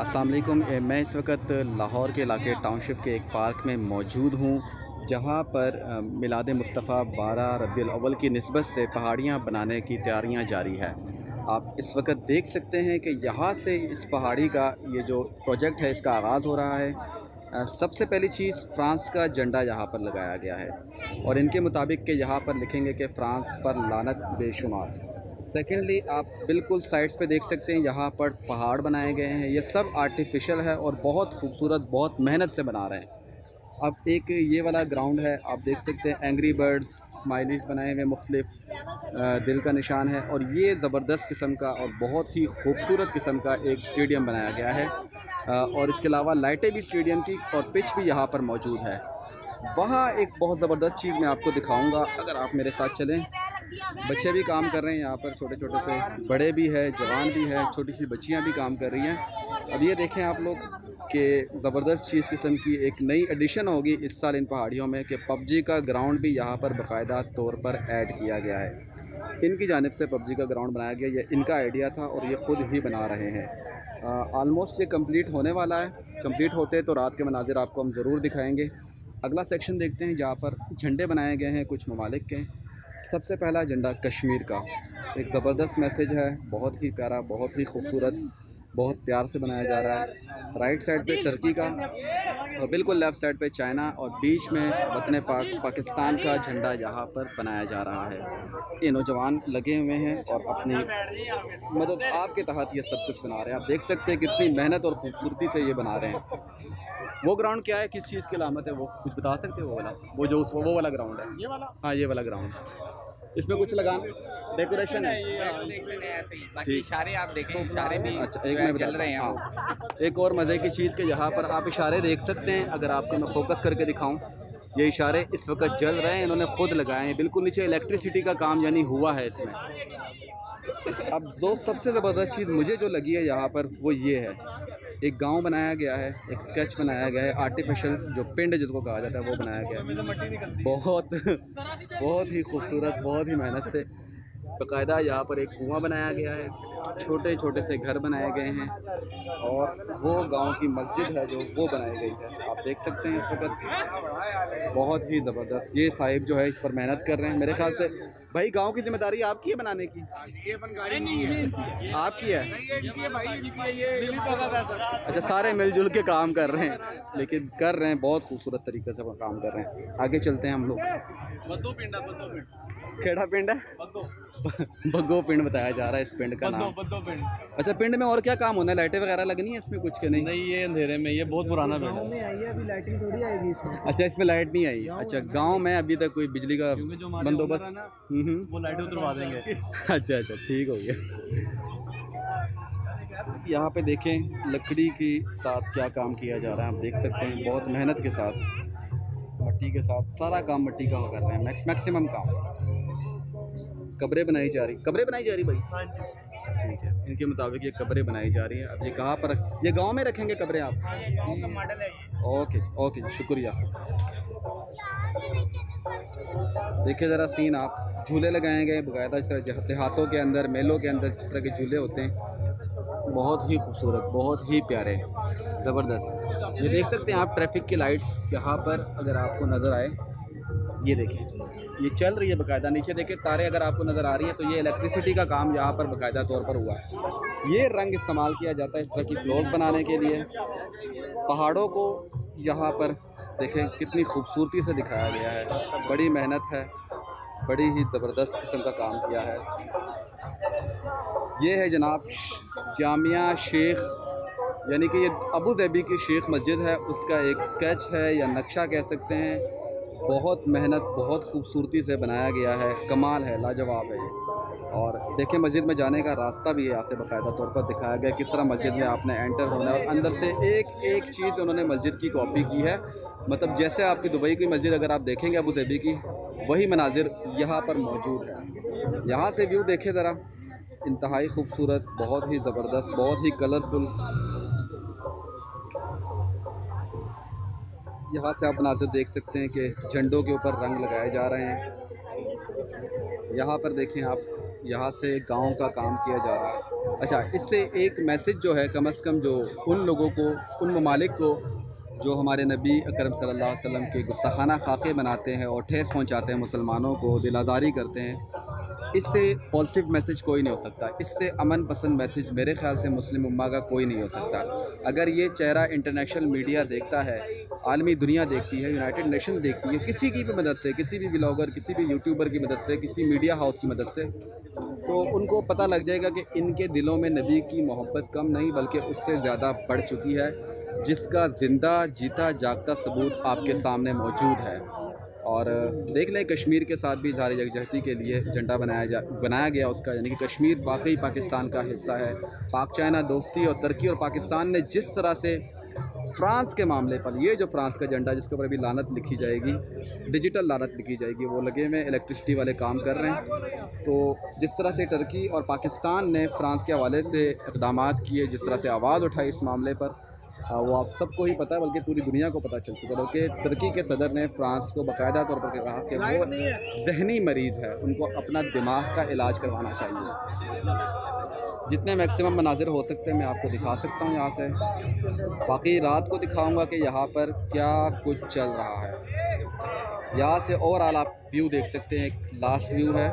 अस्सलाम वालेकुम। मैं इस वक्त लाहौर के इलाके टाउनशिप के एक पार्क में मौजूद हूँ, जहाँ पर मिलाद मुस्तफ़ा 12 रबी उल अव्वल की निस्बत से पहाड़ियाँ बनाने की तैयारियाँ जारी है। आप इस वक्त देख सकते हैं कि यहाँ से इस पहाड़ी का ये जो प्रोजेक्ट है इसका आगाज़ हो रहा है। सबसे पहली चीज़ फ़्रांस का झंडा यहाँ पर लगाया गया है और इनके मुताबिक के यहाँ पर लिखेंगे कि फ़्रांस पर लानत बेशुमार। सेकेंडली आप बिल्कुल साइड्स पे देख सकते हैं यहाँ पर पहाड़ बनाए गए हैं, ये सब आर्टिफिशियल है और बहुत खूबसूरत बहुत मेहनत से बना रहे हैं। अब एक ये वाला ग्राउंड है, आप देख सकते हैं एंग्री बर्ड्स स्माइलीज बनाए हुए मुख्तलिफ दिल का निशान है और ये ज़बरदस्त किस्म का और बहुत ही खूबसूरत किस्म का एक स्टेडियम बनाया गया है और इसके अलावा लाइटें भी स्टेडियम की और पिच भी यहाँ पर मौजूद है। वहाँ एक बहुत ज़बरदस्त चीज़ मैं आपको दिखाऊँगा, अगर आप मेरे साथ चलें। बच्चे भी काम कर रहे हैं यहाँ पर, छोटे छोटे से बड़े भी है, जवान भी है, छोटी सी बच्चियाँ भी काम कर रही हैं। अब ये देखें आप लोग कि ज़बरदस्त चीज़ किस्म की एक नई एडिशन होगी इस साल इन पहाड़ियों में कि PUBG का ग्राउंड भी यहाँ पर बाकायदा तौर पर ऐड किया गया है। इनकी जानिब से PUBG का ग्राउंड बनाया गया, ये इनका आइडिया था और ये खुद ही बना रहे हैं। आलमोस्ट ये कम्प्लीट होने वाला है, कम्प्लीट होते तो रात के मनाजिर आपको हम ज़रूर दिखाएँगे। अगला सेक्शन देखते हैं जहाँ पर झंडे बनाए गए हैं कुछ ममालिक के। सबसे पहला झंडा कश्मीर का, एक ज़बरदस्त मैसेज है, बहुत ही प्यारा, बहुत ही खूबसूरत, बहुत प्यार से बनाया जा रहा है। राइट साइड पे तुर्की का और बिल्कुल लेफ़्ट साइड पे चाइना और बीच में वतन पाक पाकिस्तान का झंडा यहाँ पर बनाया जा रहा है। ये नौजवान लगे हुए हैं और अपनी मदद आपके तहत ये सब कुछ बना रहे हैं। आप देख सकते हैं कितनी मेहनत और खूबसूरती से ये बना रहे हैं। वो ग्राउंड क्या है, किस चीज़ की अलामत है, वो कुछ बता सकते हो? वो वाला ग्राउंड है ये वाला? हाँ, ये वाला ग्राउंड है। इसमें कुछ लगा डेकोरेशन है, ऐसे ही बाकी इशारे आप देखें, इशारे भी अच्छा एक में चल रहे हैं। हाँ, एक और मज़े की चीज़ के यहाँ पर आप इशारे देख सकते हैं। अगर आपको मैं फोकस करके दिखाऊं, ये इशारे इस वक्त जल रहे हैं, इन्होंने खुद लगाए हैं, बिल्कुल नीचे इलेक्ट्रिसिटी का काम यानी हुआ है इसमें। अब जो सबसे ज़बरदस्त चीज़ मुझे जो लगी है यहाँ पर वो ये है, एक गांव बनाया गया है, एक स्केच बनाया गया है, आर्टिफिशियल जो पिंड जिसको कहा जाता है वो बनाया गया है। बहुत ही खूबसूरत, बहुत ही मेहनत से बाकायदा यहाँ पर एक कुआं बनाया गया है, छोटे छोटे से घर बनाए गए हैं और वो गांव की मस्जिद है जो वो बनाई गई है। आप देख सकते हैं इस वक्त बहुत ही ज़बरदस्त ये साहिब जो है इस पर मेहनत कर रहे हैं। मेरे ख्याल से भाई गांव की जिम्मेदारी आपकी है बनाने की, आपकी है। अच्छा, सारे मिलजुल के काम कर रहे हैं, लेकिन कर रहे हैं बहुत खूबसूरत तरीके से काम कर रहे हैं। आगे चलते हैं हम लोग। खेड़ा पिंड है, बग्गो पिंड बताया जा रहा है इस पिंड का नाम। अच्छा, पिंड में और क्या काम होना है, लाइटें वगैरह लगनी है इसमें कुछ के नहीं? नहीं, ये अंधेरे में, ये बहुत पुराना पिंड है, अभी लाइटिंग थोड़ी आएगी इसमें। अच्छा, इसमें लाइट नहीं आई? अच्छा, गांव में अभी तक कोई बिजली का बंदोबस्त? वो लाइटें उतरवा देंगे। अच्छा अच्छा, ठीक हो गया। यहाँ पे देखें लकड़ी के साथ क्या काम किया जा रहा है, आप देख सकते हैं बहुत मेहनत के साथ, मट्टी के साथ सारा काम मट्टी का कर रहे हैं, मैक्सिमम काम। कब्रें बनाई जा रही भाई? ठीक है, इनके मुताबिक ये कब्रें बनाई जा रही हैं। अब ये कहाँ पर ये गांव में रखेंगे कब्रें आप? गांव का मॉडल है ये। ओके ओके, शुक्रिया। देखिए ज़रा सीन, आप झूले लगाए गए बाकायदा, इस तरह देहातों के अंदर, मेलों के अंदर जिस तरह के झूले होते हैं, बहुत ही खूबसूरत, बहुत ही प्यारे, ज़बरदस्त। ये देख सकते हैं आप ट्रैफिक की लाइट्स यहाँ पर, अगर आपको नज़र आए, ये देखें ये चल रही है बाकायदा। नीचे देखें तारे, अगर आपको नज़र आ रही है तो ये इलेक्ट्रिसिटी का काम यहाँ पर बाकायदा तौर पर हुआ है। ये रंग इस्तेमाल किया जाता है इस तरह की फ्लोर्स बनाने के लिए। पहाड़ों को यहाँ पर देखें कितनी खूबसूरती से दिखाया गया है, बड़ी मेहनत है, बड़ी ही ज़बरदस्त किस्म का काम किया है। ये है जनाब जामिया शेख, यानी कि ये अबू धाबी की शेख मस्जिद है, उसका एक स्केच है या नक्शा कह सकते हैं। बहुत मेहनत, बहुत खूबसूरती से बनाया गया है, कमाल है, लाजवाब है ये। और देखें मस्जिद में जाने का रास्ता भी यहाँ से बाकायदा तौर पर दिखाया गया, किस तरह मस्जिद में आपने एंटर होना है और अंदर से एक एक चीज़ उन्होंने मस्जिद की कॉपी की है। मतलब जैसे आपकी दुबई की मस्जिद अगर आप देखेंगे अबू धाबी की, वही मनाजिर यहाँ पर मौजूद है। यहाँ से व्यू देखें ज़रा, इंतहाई खूबसूरत, बहुत ही ज़बरदस्त, बहुत ही कलरफुल। यहाँ से आप नाज़र देख सकते हैं कि झंडों के ऊपर रंग लगाए जा रहे हैं। यहाँ पर देखें आप यहाँ से गांव का काम किया जा रहा है। अच्छा, इससे एक मैसेज जो है कम से कम जो उन लोगों को, उन ममालिक को जो हमारे नबी अकरम सल्लल्लाहु अलैहि वसल्लम के गुस्साखाना खाके बनाते हैं और ठेस पहुँचाते हैं, मुसलमानों को दिलादारी करते हैं, इससे पॉजिटिव मैसेज कोई नहीं हो सकता। इससे अमन पसंद मैसेज मेरे ख्याल से मुस्लिम उम्मा का कोई नहीं हो सकता। अगर ये चेहरा इंटरनेशनल मीडिया देखता है, आलमी दुनिया देखती है, यूनाइटेड नेशन देखती है, किसी की भी मदद से, किसी भी ब्लॉगर, किसी भी यूट्यूबर की मदद से, किसी मीडिया हाउस की मदद से, तो उनको पता लग जाएगा कि इनके दिलों में नबी की मोहब्बत कम नहीं बल्कि उससे ज़्यादा बढ़ चुकी है, जिसका ज़िंदा जीता जागता सबूत आपके सामने मौजूद है। और देख लें, कश्मीर के साथ भी इजहार यकजहती के लिए झंडा बनाया गया उसका, यानी कि कश्मीर वाकई पाकिस्तान का हिस्सा है। पाक चाइना दोस्ती और तुर्की और पाकिस्तान ने जिस तरह से फ्रांस के मामले पर, ये जो फ्रांस का झंडा जिसके ऊपर अभी लानत लिखी जाएगी, डिजिटल लानत लिखी जाएगी, वो लगे में इलेक्ट्रिसिटी वाले काम कर रहे हैं, तो जिस तरह से तुर्की और पाकिस्तान ने फ्रांस के हवाले से इकदाम किए, जिस तरह से आवाज़ उठाई इस मामले पर, वो आप सबको ही पता है, बल्कि पूरी दुनिया को पता चल चुका है कि तुर्की के सदर ने फ्रांस को बाकायदा तौर पर कहा कि वो जहनी मरीज़ है, उनको अपना दिमाग का इलाज करवाना चाहिए। जितने मैक्सिमम मनाजिर हो सकते हैं मैं आपको दिखा सकता हूँ यहाँ से, बाकी रात को दिखाऊंगा कि यहाँ पर क्या कुछ चल रहा है। यहाँ से ओवरऑल आप व्यू देख सकते हैं, एक लास्ट व्यू है।